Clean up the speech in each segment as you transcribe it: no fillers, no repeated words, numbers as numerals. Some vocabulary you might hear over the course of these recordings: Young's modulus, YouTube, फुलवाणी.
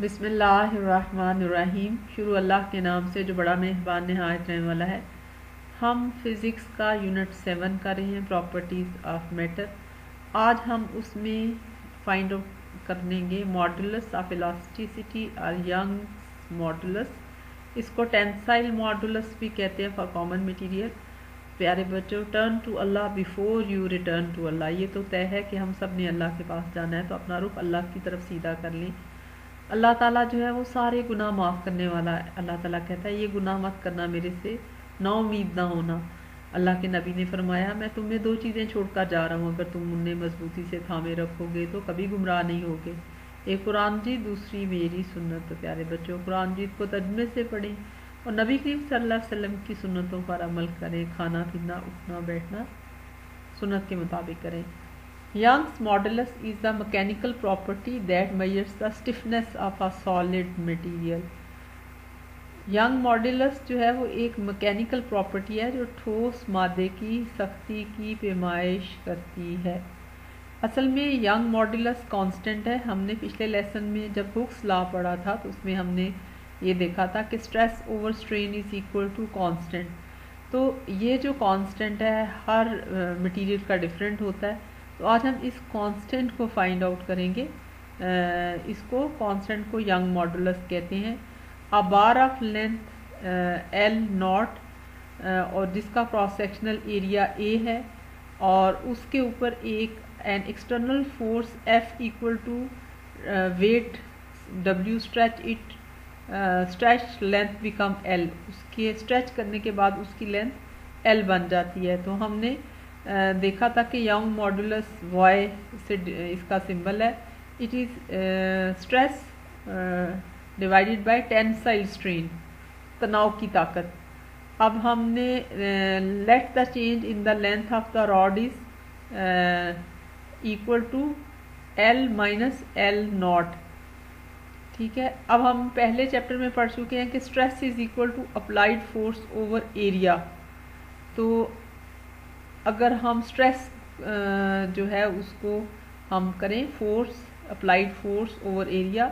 बिस्मिल्लाहिर्रहमानिर्रहीम। शुरू अल्लाह के नाम से जो बड़ा मेहरबान नहायत रहने वाला है। हम फिज़िक्स का यूनिट 7 कर रहे हैं, प्रॉपर्टीज़ ऑफ मैटर। आज हम उसमें फाइंड आउट करेंगे मॉडुलस ऑफ इलास्टिसिटी और यंग्स मॉडुलस। इसको टेंसाइल मॉडुलस भी कहते हैं फॉर कॉमन मटीरियल। प्यारे बच्चों, turn to Allah before you return to Allah. ये तो तय है कि हम सब ने अल्लाह के पास जाना है, तो अपना रुख अल्लाह की तरफ सीधा कर लें। अल्लाह ताला जो है वो सारे गुनाह माफ़ करने वाला है। अल्लाह ताला कहता है ये गुनाह मत करना, मेरे से ना उम्मीद ना होना। अल्लाह के नबी ने फरमाया मैं तुम्हें 2 चीज़ें छोड़कर जा रहा हूँ, अगर तुम उन्हें मजबूती से थामे रखोगे तो कभी गुमराह नहीं होगे। एक कुरान जी, दूसरी मेरी सुन्नत। तो प्यारे बच्चों, कुरान जी को तर्जुमे से पढ़ें और नबी करीम सल्लल्लाहु अलैहि वसल्लम की सुन्नतों पर अमल करें। खाना पीना, उठना बैठना सुन्नत के मुताबिक करें। Young's modulus is the mechanical property that measures the stiffness of a solid material. Young's modulus जो है वो एक mechanical property है जो ठोस मादे की सख्ती की पैमाइश करती है। असल में Young's modulus constant है। हमने पिछले लेसन में जब हुक्स लॉ पढ़ा था तो उसमें हमने ये देखा था कि stress over strain is equal to constant. तो ये जो कॉन्स्टेंट है हर मटीरियल का डिफरेंट होता है। तो आज हम इस कांस्टेंट को फाइंड आउट करेंगे। इसको कांस्टेंट को यंग मॉडुलस कहते हैं। A bar of length L0 और जिसका क्रॉस सेक्शनल एरिया A है और उसके ऊपर एक an external force F equal to weight W stretch it, stretch length become L। उसके स्ट्रेच करने के बाद उसकी लेंथ L बन जाती है। तो हमने देखा था कि यंग मॉडुलस वाई से इसका सिंबल है। It is stress divided by tensile strain, तनाव की ताकत। अब हमने let the change in the length of the rod is equal to L - L0। ठीक है, अब हम पहले चैप्टर में पढ़ चुके हैं कि stress is equal to applied force over area. तो अगर हम स्ट्रेस जो है उसको हम करें force, applied force over area,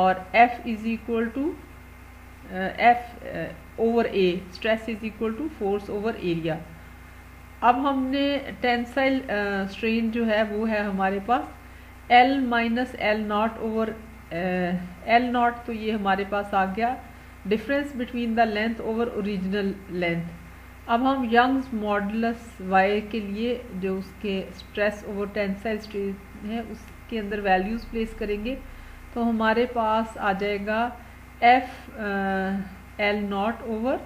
और F is equal to F over A, stress is equal to force over area. अब हमने टेंसाइल स्ट्रेन जो है वो है हमारे पास L - L0 ओवर L0। तो ये हमारे पास आ गया difference between the length over original length. अब हम यंग्स मॉडुलस वाई के लिए जो उसके स्ट्रेस ओवर टेंसाइल स्ट्रेन है उसके अंदर वैल्यूज़ प्लेस करेंगे। तो हमारे पास आ जाएगा F L0 over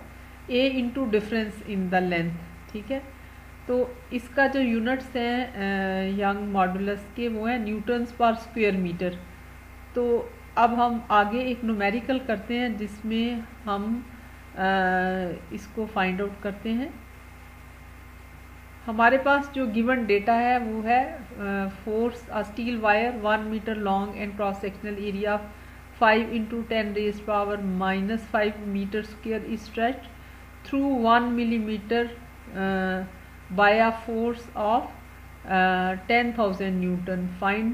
A into difference in the length. ठीक है, तो इसका जो यूनिट्स हैं यंग मॉडुलस के वो हैं न्यूटन्स पर स्क्वायर मीटर। तो अब हम आगे एक न्यूमेरिकल करते हैं जिसमें हम इसको फाइंड आउट करते हैं। हमारे पास जो गिवन डेटा है वो है force a steel wire 1 metre long and cross sectional area 5 × 10⁻⁵ m² is stretched through 1 millimetre by a force of 10,000 N। Find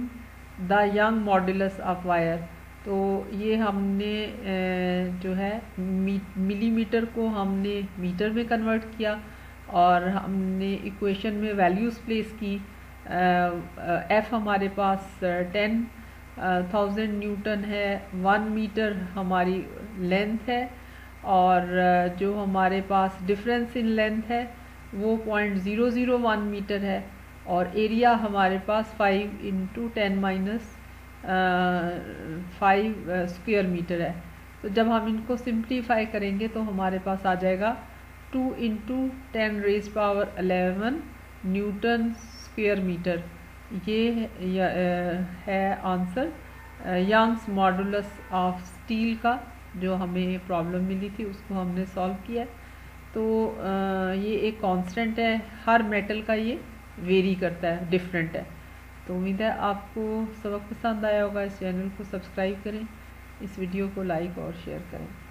the Young modulus of wire. तो ये हमने जो है मिलीमीटर को हमने मीटर में कन्वर्ट किया और हमने इक्वेशन में वैल्यूज़ प्लेस की। F हमारे पास 10,000 N है, 1 मीटर हमारी लेंथ है और जो हमारे पास डिफरेंस इन लेंथ है वो 0.001 मीटर है और एरिया हमारे पास 5 × 10⁻⁵ m² है। तो जब हम इनको सिंप्लीफाई करेंगे तो हमारे पास आ जाएगा 2 × 10⁻¹1 N²m। ये है answer Young's modulus of steel का। जो हमें प्रॉब्लम मिली थी उसको हमने सॉल्व किया। तो ये एक कांस्टेंट है, हर मेटल का ये वेरी करता है, डिफरेंट है। तो उम्मीद है आपको सबक पसंद आया होगा। इस चैनल को सब्सक्राइब करें, इस वीडियो को लाइक और शेयर करें।